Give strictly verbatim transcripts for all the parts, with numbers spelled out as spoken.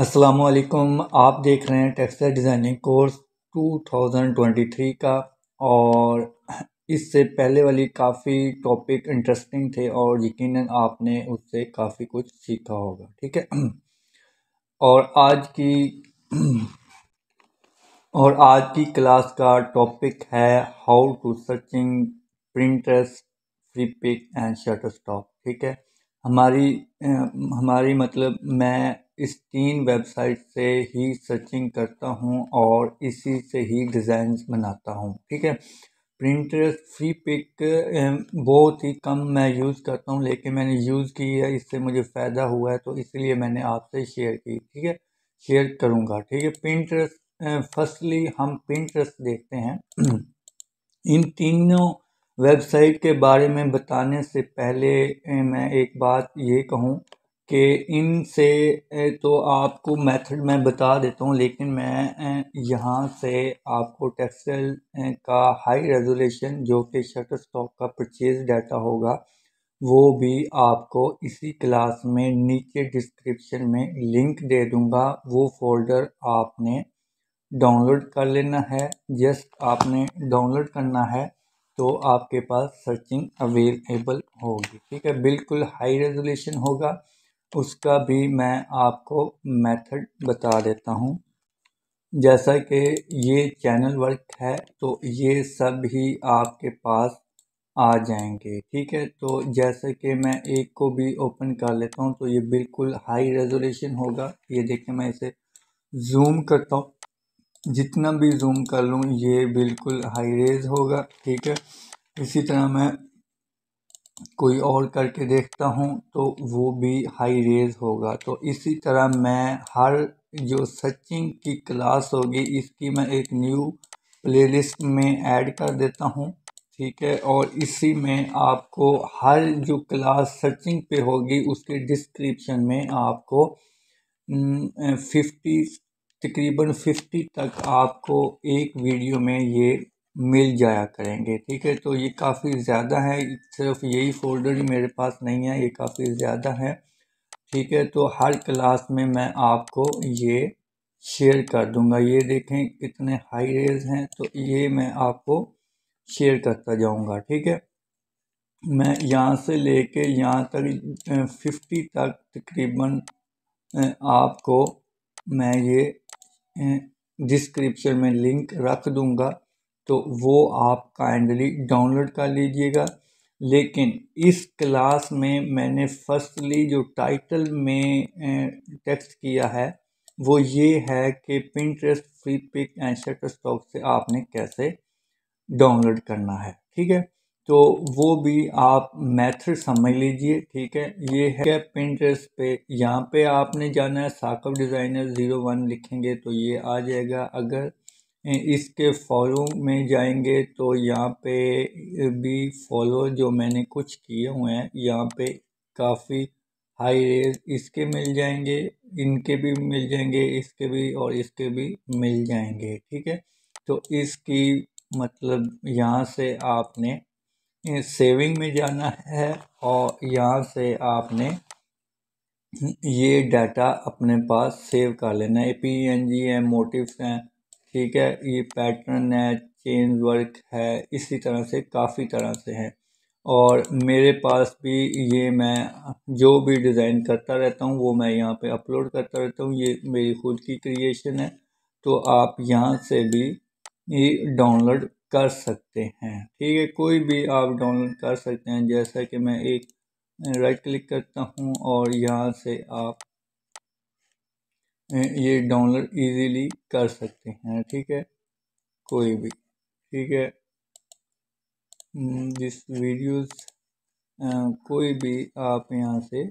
अस्सलामुअलैकुम, आप देख रहे हैं टेक्सटाइल डिज़ाइनिंग कोर्स दो हज़ार तेईस का। और इससे पहले वाली काफ़ी टॉपिक इंटरेस्टिंग थे और यकीनन आपने उससे काफ़ी कुछ सीखा होगा, ठीक है। और आज की और आज की क्लास का टॉपिक है how to searching Pinterest, Freepik and Shutterstock, ठीक है। हमारी हमारी मतलब मैं इस तीन वेबसाइट से ही सर्चिंग करता हूं और इसी से ही डिज़ाइन बनाता हूं, ठीक है। प्रिंटरेस्ट, फ्रीपिक बहुत ही कम मैं यूज़ करता हूं, लेकिन मैंने यूज़ की है, इससे मुझे फ़ायदा हुआ है, तो इसलिए मैंने आपसे शेयर की, ठीक है, शेयर करूंगा, ठीक है। प्रिंटरेस्ट, फर्स्टली हम प्रिंटरेस्ट देखते हैं। इन तीनों वेबसाइट के बारे में बताने से पहले मैं एक बात ये कहूँ कि इनसे तो आपको मेथड मैं बता देता हूँ, लेकिन मैं यहाँ से आपको टेक्सटाइल का हाई रेजोल्यूशन जो कि शटरस्टॉक का परचेज डाटा होगा वो भी आपको इसी क्लास में नीचे डिस्क्रिप्शन में लिंक दे दूँगा। वो फोल्डर आपने डाउनलोड कर लेना है, जस्ट आपने डाउनलोड करना है तो आपके पास सर्चिंग अवेलेबल होगी, ठीक है। बिल्कुल हाई रेजोल्यूशन होगा, उसका भी मैं आपको मेथड बता देता हूं। जैसा कि ये चैनल वर्क है तो ये सब ही आपके पास आ जाएंगे, ठीक है। तो जैसे कि मैं एक को भी ओपन कर लेता हूं तो ये बिल्कुल हाई रेजोल्यूशन होगा। ये देखें, मैं इसे जूम करता हूं, जितना भी जूम कर लूं ये बिल्कुल हाई रेज होगा, ठीक है। इसी तरह मैं कोई और करके देखता हूं तो वो भी हाई रेज होगा। तो इसी तरह मैं हर जो सर्चिंग की क्लास होगी इसकी मैं एक न्यू प्लेलिस्ट में ऐड कर देता हूं, ठीक है। और इसी में आपको हर जो क्लास सर्चिंग पे होगी उसके डिस्क्रिप्शन में आपको पचास तकरीबन पचास तक आपको एक वीडियो में ये मिल जाया करेंगे, ठीक है। तो ये काफ़ी ज़्यादा है, सिर्फ यही फोल्डर ही मेरे पास नहीं है, ये काफ़ी ज़्यादा है, ठीक है। तो हर क्लास में मैं आपको ये शेयर कर दूंगा। ये देखें कितने हाई रेज हैं, तो ये मैं आपको शेयर करता जाऊंगा, ठीक है। मैं यहाँ से लेके यहाँ तक पचास तक तकरीबन आपको मैं ये डिस्क्रिप्शन में लिंक रख दूंगा, तो वो आप काइंडली डाउनलोड कर लीजिएगा। लेकिन इस क्लास में मैंने फर्स्टली जो टाइटल में टेक्स्ट किया है वो ये है कि पिंटरेस्ट, फ्रीपिक एंड शटरस्टॉक से आपने कैसे डाउनलोड करना है, ठीक है। तो वो भी आप मेथड समझ लीजिए, ठीक है। ये है पिंटरेस्ट पे, यहाँ पे आपने जाना है, साकब डिज़ाइनर ज़ीरो वन लिखेंगे तो ये आ जाएगा। अगर इसके फॉलो में जाएंगे तो यहाँ पे भी फॉलो जो मैंने कुछ किए हुए हैं यहाँ पे काफ़ी हाई रेज इसके मिल जाएंगे, इनके भी मिल जाएंगे, इसके भी और इसके भी मिल जाएंगे, ठीक है। तो इसकी मतलब यहाँ से आपने सेविंग में जाना है और यहाँ से आपने ये डाटा अपने पास सेव कर लेना है। पी एन जी है, मोटिव्स हैं, ठीक है, ये पैटर्न है, चेन वर्क है, इसी तरह से काफ़ी तरह से हैं। और मेरे पास भी ये मैं जो भी डिज़ाइन करता रहता हूँ वो मैं यहाँ पे अपलोड करता रहता हूँ, ये मेरी खुद की क्रिएशन है, तो आप यहाँ से भी ये डाउनलोड कर सकते हैं, ठीक है। कोई भी आप डाउनलोड कर सकते हैं। जैसा कि मैं एक राइट क्लिक करता हूँ और यहाँ से आप ये डाउनलोड इजीली कर सकते हैं, ठीक है, कोई भी, ठीक है, जिस वीडियोस कोई भी आप यहाँ से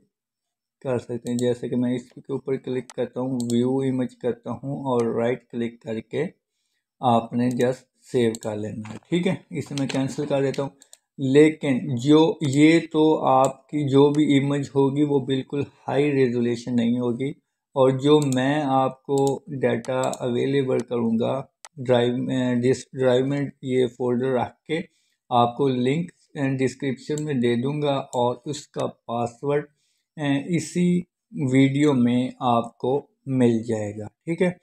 कर सकते हैं। जैसे कि मैं इसके ऊपर क्लिक करता हूँ, व्यू इमेज करता हूँ और राइट क्लिक करके आपने जस्ट सेव कर लेना है, ठीक है। इसे मैं कैंसिल कर देता हूँ। लेकिन जो ये तो आपकी जो भी इमेज होगी वो बिल्कुल हाई रेजोल्यूशन नहीं होगी, और जो मैं आपको डाटा अवेलेबल करूंगा ड्राइव में, डिस्क ड्राइव में ये फोल्डर रख के आपको लिंक डिस्क्रिप्शन में दे दूंगा, और उसका पासवर्ड इसी वीडियो में आपको मिल जाएगा। ठीक है,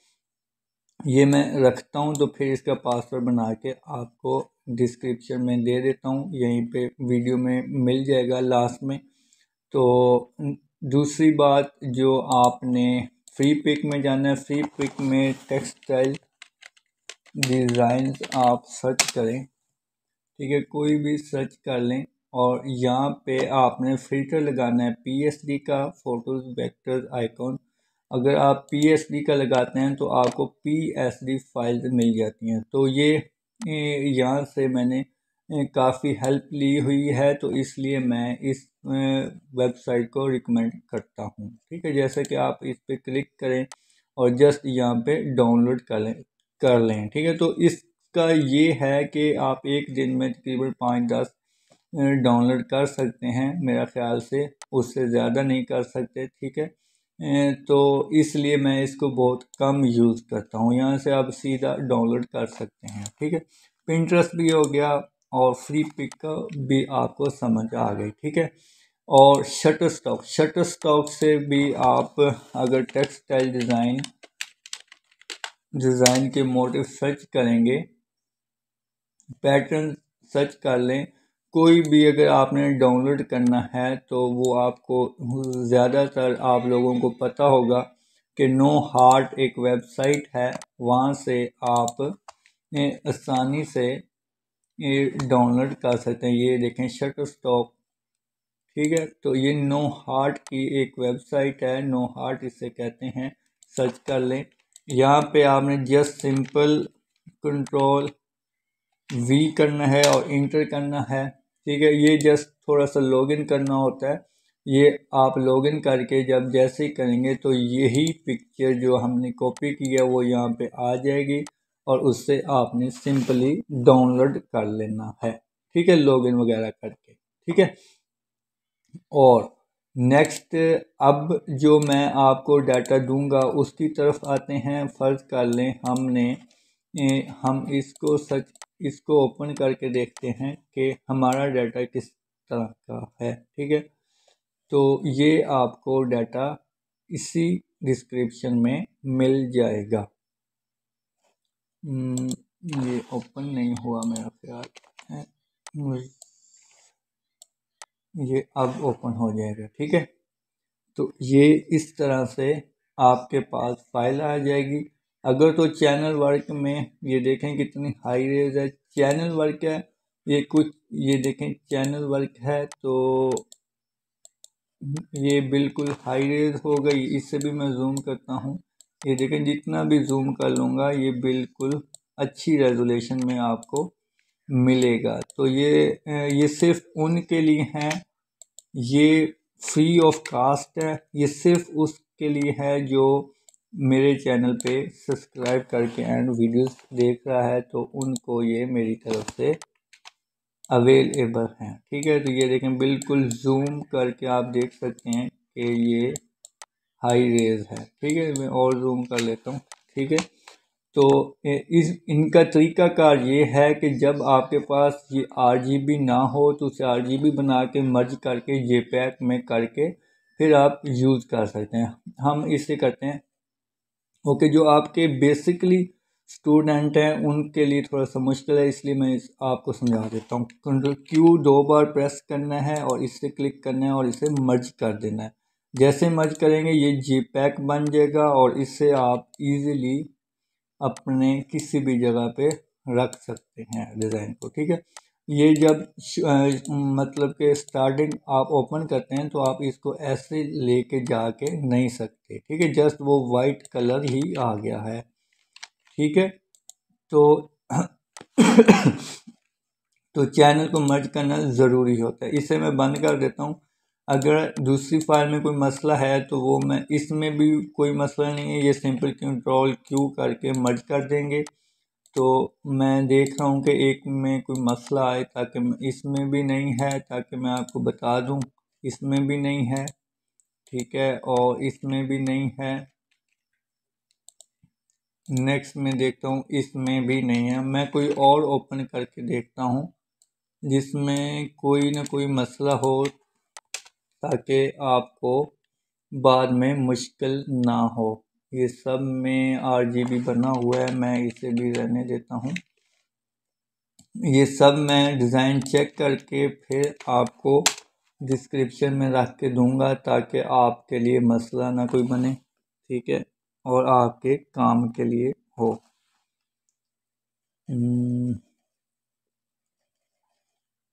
ये मैं रखता हूँ, तो फिर इसका पासवर्ड बना के आपको डिस्क्रिप्शन में दे देता हूँ, यहीं पे वीडियो में मिल जाएगा लास्ट में। तो दूसरी बात जो आपने फ्रीपिक में जाना है, फ्रीपिक में टेक्सटाइल डिज़ाइन आप सर्च करें, ठीक है, कोई भी सर्च कर लें, और यहाँ पे आपने फ़िल्टर लगाना है पीएसडी का, फ़ोटोज़ वेक्टर्स आइकॉन। अगर आप पीएसडी का लगाते हैं तो आपको पीएसडी फाइल्स मिल जाती हैं। तो ये यहाँ से मैंने काफ़ी हेल्प ली हुई है, तो इसलिए मैं इस वेबसाइट को रिकमेंड करता हूँ। ठीक है, जैसे कि आप इस पर क्लिक करें और जस्ट यहाँ पे डाउनलोड कर लें कर लें ठीक है, तो इसका ये है कि आप एक दिन में तकरीबन पाँच दस डाउनलोड कर सकते हैं, मेरा ख्याल से उससे ज़्यादा नहीं कर सकते। ठीक है, तो इसलिए मैं इसको बहुत कम यूज़ करता हूँ। यहाँ से आप सीधा डाउनलोड कर सकते हैं। ठीक है, पिंटरेस्ट भी हो गया और फ्रीपिक का भी आपको समझ आ गई। ठीक है, और शटरस्टॉक, शटरस्टॉक से भी आप अगर टेक्सटाइल डिज़ाइन डिज़ाइन के मोटिव सर्च करेंगे, पैटर्न सर्च कर लें, कोई भी अगर आपने डाउनलोड करना है तो वो आपको ज़्यादातर आप लोगों को पता होगा कि NoHart एक वेबसाइट है, वहाँ से आप आसानी से डाउनलोड कर सकते हैं। ये देखें शटरस्टॉक, ठीक है, तो ये NoHart की एक वेबसाइट है, NoHart इसे कहते हैं, सर्च कर लें। यहाँ पे आपने जस्ट सिंपल कंट्रोल वी करना है और इंटर करना है। ठीक है, ये जस्ट थोड़ा सा लॉगिन करना होता है, ये आप लॉगिन करके जब जैसे ही करेंगे तो यही पिक्चर जो हमने कॉपी किया वो यहाँ पे आ जाएगी और उससे आपने सिंपली डाउनलोड कर लेना है। ठीक है, लॉगिन वगैरह करके। ठीक है, और नेक्स्ट अब जो मैं आपको डाटा दूंगा उसकी तरफ आते हैं। फ़र्ज़ कर लें हमने ए, हम इसको सर्च इसको ओपन करके देखते हैं कि हमारा डाटा किस तरह का है। ठीक है, तो ये आपको डाटा इसी डिस्क्रिप्शन में मिल जाएगा। ये ओपन नहीं हुआ मेरा ख्याल है, ये अब ओपन हो जाएगा। ठीक है, तो ये इस तरह से आपके पास फाइल आ जाएगी। अगर तो चैनल वर्क में ये देखें कितनी हाई रेज है, चैनल वर्क है, ये कुछ ये देखें चैनल वर्क है, तो ये बिल्कुल हाई रेज हो गई। इससे भी मैं जूम करता हूँ, ये देखें जितना भी जूम कर लूँगा ये बिल्कुल अच्छी रेजोल्यूशन में आपको मिलेगा। तो ये ये सिर्फ उनके लिए हैं, ये फ्री ऑफ कास्ट है, ये सिर्फ उसके लिए है जो मेरे चैनल पे सब्सक्राइब करके एंड वीडियोस देख रहा है, तो उनको ये मेरी तरफ से अवेलेबल हैं। ठीक है, तो ये देखें बिल्कुल जूम करके आप देख सकते हैं कि ये हाई रेज है। ठीक है, मैं और जूम कर लेता हूँ। ठीक है, तो इस इनका तरीकाकार ये है कि जब आपके पास ये आरजीबी ना हो तो उसे आरजीबी बना के मर्ज करके जेपैग में करके फिर आप यूज़ कर सकते हैं। हम इसे करते हैं। ओके okay, जो आपके बेसिकली स्टूडेंट हैं उनके लिए थोड़ा सा मुश्किल है, इसलिए मैं इस आपको समझा देता हूँ। कंट्रोल क्यू दो बार प्रेस करना है और इससे क्लिक करना है और इसे मर्ज कर देना है। जैसे मर्ज करेंगे ये जेपैग बन जाएगा और इसे आप इजीली अपने किसी भी जगह पे रख सकते हैं डिज़ाइन को। ठीक है, ये जब मतलब के स्टार्टिंग आप ओपन करते हैं तो आप इसको ऐसे लेके जा के नहीं सकते। ठीक है, जस्ट वो वाइट कलर ही आ गया है। ठीक है, तो तो चैनल को मर्ज करना ज़रूरी होता है। इसे मैं बंद कर देता हूँ। अगर दूसरी फाइल में कोई मसला है तो वो मैं इसमें भी कोई मसला नहीं है, ये सिंपल कंट्रोल क्यू करके मर्ज कर देंगे। तो मैं देख रहा हूँ कि एक में कोई मसला आए ताकि इसमें भी नहीं है, ताकि मैं आपको बता दूँ इसमें भी नहीं है। ठीक है, और इसमें भी नहीं है। नेक्स्ट में देखता हूँ, इसमें भी नहीं है। मैं कोई और ओपन करके देखता हूँ जिसमें कोई ना कोई मसला हो, ताकि आपको बाद में मुश्किल ना हो। ये सब में आरजीबी बना हुआ है, मैं इसे भी रहने देता हूँ। ये सब मैं डिज़ाइन चेक करके फिर आपको डिस्क्रिप्शन में रख के दूँगा ताकि आपके लिए मसला ना कोई बने, ठीक है, और आपके काम के लिए हो।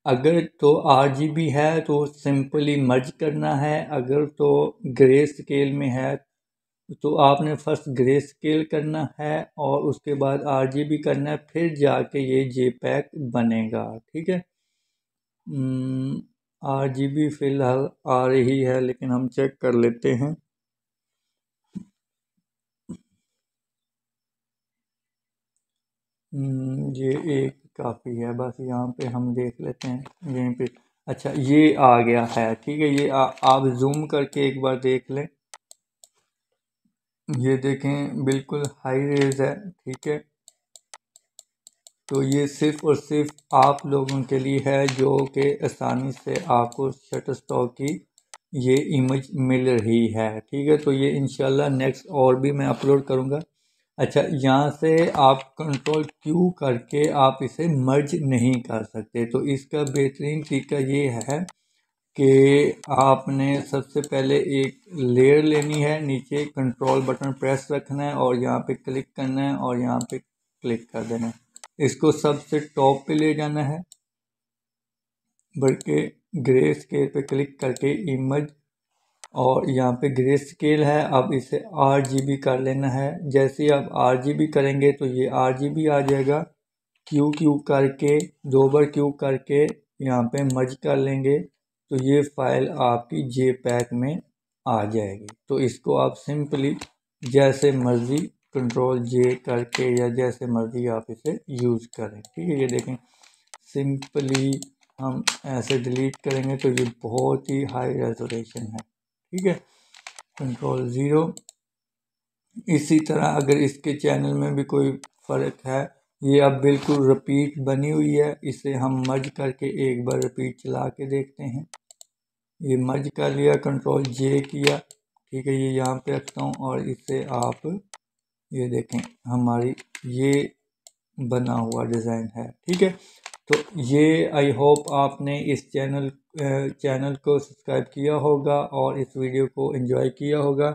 अगर तो आरजीबी है तो सिंपली मर्ज करना है, अगर तो ग्रे स्केल में है तो आपने फर्स्ट ग्रे स्केल करना है और उसके बाद आरजीबी करना है, फिर जाके ये जेपैक बनेगा, ठीक है। आरजीबी फ़िलहाल आ रही है लेकिन हम चेक कर लेते हैं। ये एक काफ़ी है, बस यहाँ पे हम देख लेते हैं यहीं पे। अच्छा ये आ गया है, ठीक है। ये आ, आप जूम करके एक बार देख लें, ये देखें बिल्कुल हाई रेज है, ठीक है। तो ये सिर्फ और सिर्फ आप लोगों के लिए है जो कि आसानी से आपको शटरस्टॉक की ये इमेज मिल रही है, ठीक है। तो ये इंशाल्लाह नेक्स्ट और भी मैं अपलोड करूँगा। अच्छा यहाँ से आप कंट्रोल क्यू करके आप इसे मर्ज नहीं कर सकते, तो इसका बेहतरीन तरीका ये है कि आपने सबसे पहले एक लेयर लेनी है, नीचे कंट्रोल बटन प्रेस रखना है और यहाँ पे क्लिक करना है और यहाँ पे क्लिक कर देना है। इसको सबसे टॉप पे ले जाना है, बल्कि ग्रे स्केल पे क्लिक करके इमेज, और यहाँ पे ग्रे स्केल है। अब इसे आरजीबी कर लेना है। जैसे ही आप आरजीबी करेंगे तो ये आरजीबी आ जाएगा। क्यू क्यू करके दो बार क्यू करके यहाँ पे मर्ज कर लेंगे तो ये फाइल आपकी जेपैक में आ जाएगी। तो इसको आप सिंपली जैसे मर्जी कंट्रोल जे करके या जैसे मर्जी आप इसे यूज़ करें, ठीक है। ये देखें सिंपली हम ऐसे डिलीट करेंगे तो ये बहुत ही हाई रेजोल्यूशन है, ठीक है। Control zero. इसी तरह अगर इसके चैनल में भी कोई फ़र्क है, ये अब बिल्कुल रिपीट बनी हुई है, इसे हम मर्ज करके एक बार रिपीट चला के देखते हैं। ये मर्ज कर लिया, कंट्रोल जे किया, ठीक है। ये यहाँ पे रखता हूँ और इसे आप ये देखें हमारी ये बना हुआ डिज़ाइन है, ठीक है। तो ये आई होप आपने इस चैनल चैनल को सब्सक्राइब किया होगा और इस वीडियो को एंजॉय किया होगा।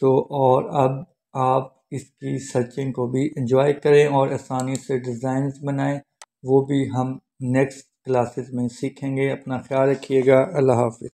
तो और अब आप इसकी सर्चिंग को भी एंजॉय करें और आसानी से डिज़ाइंस बनाएं, वो भी हम नेक्स्ट क्लासेस में सीखेंगे। अपना ख्याल रखिएगा, अल्लाह हाफ़िज़।